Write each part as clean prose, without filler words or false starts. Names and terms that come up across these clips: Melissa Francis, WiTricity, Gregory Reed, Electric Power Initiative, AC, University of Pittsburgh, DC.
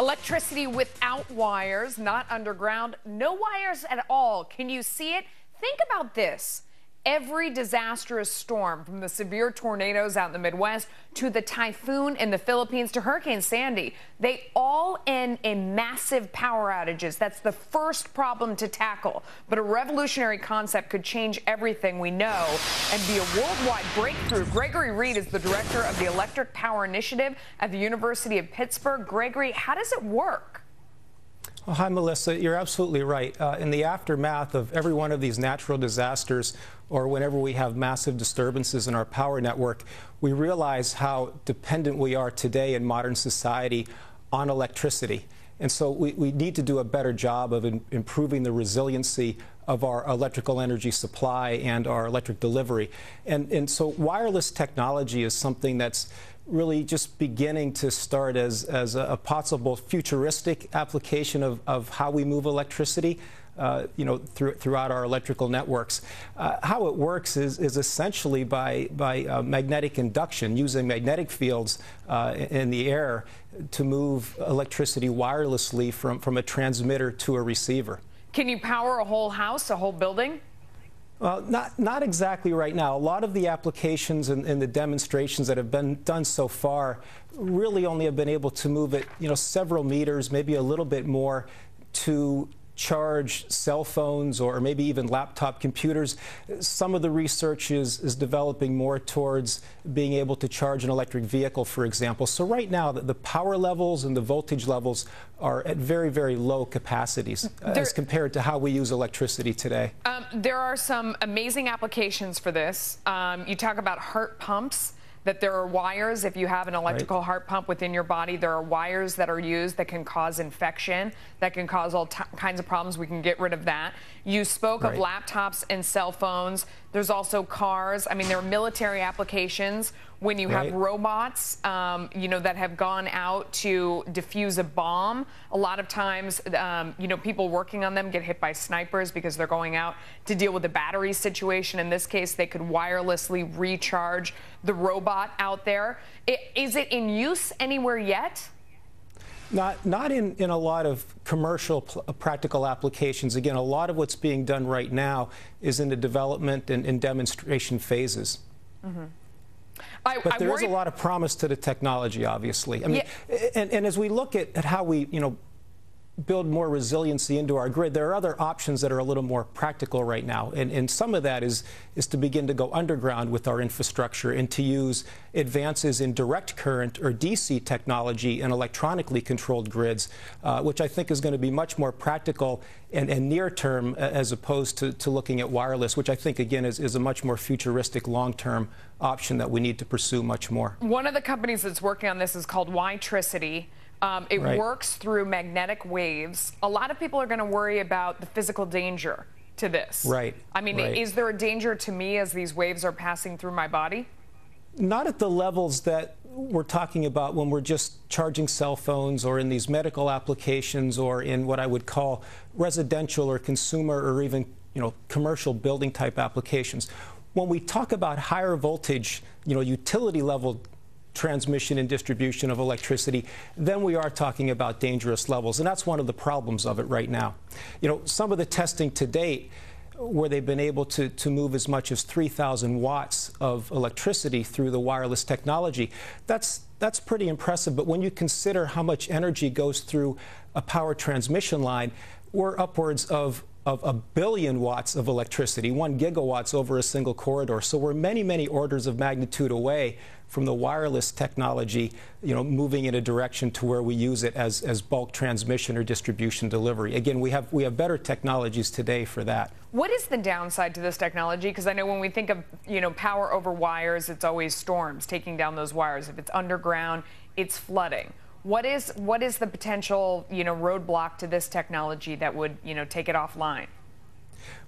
Electricity without wires, not underground, no wires at all. Can you see it? Think about this. Every disastrous storm, from the severe tornadoes out in the Midwest to the typhoon in the Philippines to Hurricane Sandy, they all end in massive power outages. That's the first problem to tackle. But a revolutionary concept could change everything we know and be a worldwide breakthrough. Gregory Reed is the director of the Electric Power Initiative at the University of Pittsburgh. Gregory, how does it work? Oh, hi, Melissa. You're absolutely right. In the aftermath of every one of these natural disasters, or whenever we have massive disturbances in our power network, we realize how dependent we are today in modern society on electricity. And so we need to do a better job of improving the resiliency of our electrical energy supply and our electric delivery. And so wireless technology is something that's really just beginning to start as a possible futuristic application of how we move electricity throughout our electrical networks. How it works is essentially by magnetic induction, using magnetic fields in the air to move electricity wirelessly from a transmitter to a receiver. Can you power a whole house, a whole building? Well, not exactly right now. A lot of the applications and the demonstrations that have been done so far really only have been able to move it, several meters, maybe a little bit more, to charge cell phones or maybe even laptop computers. Some of the research is developing more towards being able to charge an electric vehicle, for example. So right now, the power levels and the voltage levels are at very, very low capacities as compared to how we use electricity today. There are some amazing applications for this. You talk about heart pumps, that there are wires. If you have an electrical heart pump within your body, there are wires that are used that can cause infection, that can cause all kinds of problems. We can get rid of that. You spoke of laptops and cell phones. There's also cars. I mean, there are military applications when you have robots, that have gone out to defuse a bomb. A lot of times, people working on them get hit by snipers because they're going out to deal with the battery situation. In this case, they could wirelessly recharge the robot out there. Is it in use anywhere yet? Not in a lot of commercial practical applications. Again, a lot of what's being done right now is in the development and demonstration phases. But there is a lot of promise to the technology, obviously. I mean, and as we look at how we, build more resiliency into our grid, there are other options that are a little more practical right now. And some of that is to begin to go underground with our infrastructure and to use advances in direct current or DC technology and electronically controlled grids, which I think is going to be much more practical and near term as opposed to looking at wireless, which I think, again, is a much more futuristic long-term option that we need to pursue much more. One of the companies that's working on this is called WiTricity. It works through magnetic waves. A lot of people are going to worry about the physical danger to this. I mean, is there a danger to me as these waves are passing through my body? Not at the levels that we're talking about when we're just charging cell phones or in these medical applications or in what I would call residential or consumer or even, commercial building type applications. When we talk about higher voltage, utility level transmission and distribution of electricity, then we are talking about dangerous levels. And that's one of the problems of it right now. Some of the testing to date where they've been able to move as much as 3,000 watts of electricity through the wireless technology, that's pretty impressive. But when you consider how much energy goes through a power transmission line, we're upwards of 1 billion watts of electricity, 1 gigawatts over a single corridor. So we're many, many orders of magnitude away from the wireless technology, moving in a direction to where we use it as bulk transmission or distribution delivery. Again, we have better technologies today for that. What is the downside to this technology? Because I know when we think of, power over wires, it's always storms taking down those wires. If it's underground, it's flooding. What is the potential roadblock to this technology that would take it offline?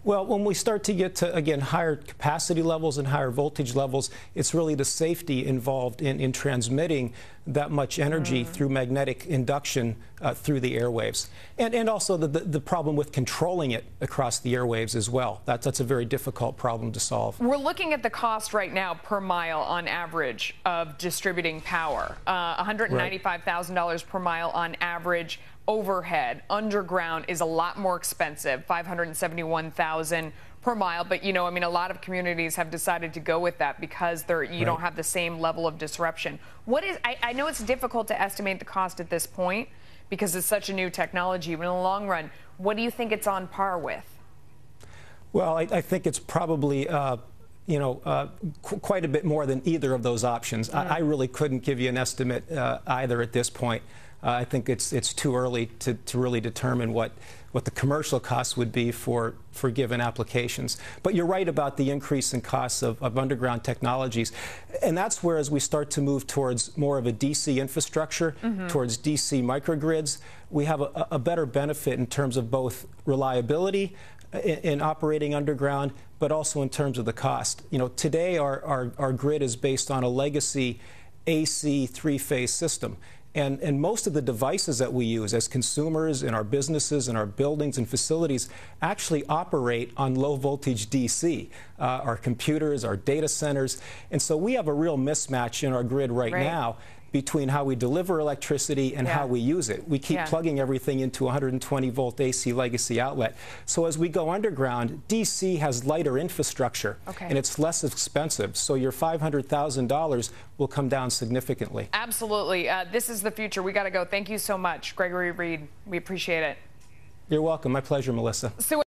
Well, when we start to get to, again, higher capacity levels and higher voltage levels, it's really the safety involved in transmitting that much energy through magnetic induction through the airwaves. And also the problem with controlling it across the airwaves as well. That's a very difficult problem to solve. We're looking at the cost right now per mile on average of distributing power. $195,000 per mile on average. Overhead, underground is a lot more expensive, $571,000 per mile. But, you know, I mean, a lot of communities have decided to go with that because they're, you don't have the same level of disruption. What is, I know it's difficult to estimate the cost at this point because it's such a new technology, but in the long run, what do you think it's on par with? Well, I think it's probably, quite a bit more than either of those options. I really couldn't give you an estimate either at this point. I think it's too early to really determine what the commercial costs would be for given applications. But you're right about the increase in costs of underground technologies. And that's where, as we start to move towards more of a DC infrastructure, towards DC microgrids, we have a better benefit in terms of both reliability in operating underground, but also in terms of the cost. You know, today our grid is based on a legacy AC three-phase system. And most of the devices that we use as consumers in our businesses and our buildings and facilities actually operate on low voltage DC, our computers, our data centers. And so we have a real mismatch in our grid right now between how we deliver electricity and how we use it. We keep plugging everything into 120 volt AC legacy outlet. So as we go underground, DC has lighter infrastructure and it's less expensive. So your $500,000 will come down significantly. Absolutely. This is the future. We got to go. Thank you so much, Gregory Reed. We appreciate it. You're welcome. My pleasure, Melissa. So